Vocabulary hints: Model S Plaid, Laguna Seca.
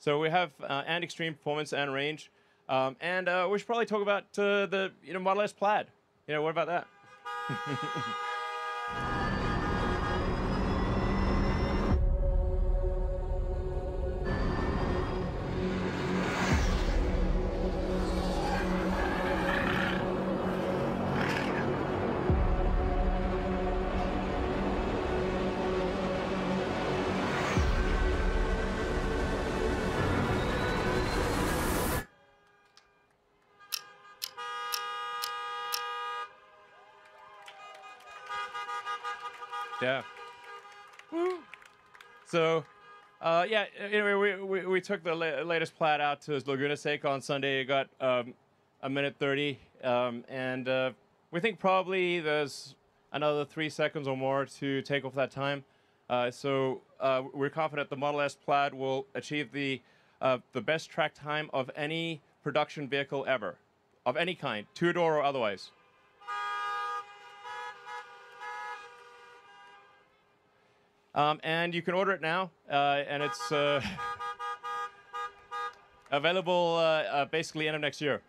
So we have and extreme performance and range, and we should probably talk about the Model S Plaid. What about that? Yeah. Woo. So, yeah. Anyway, we took the latest Plaid out to Laguna Seca on Sunday. It got 1:30, and we think probably there's another 3 seconds or more to take off that time. So we're confident the Model S Plaid will achieve the best track time of any production vehicle ever, of any kind, two-door or otherwise. And you can order it now, and it's available basically end of next year.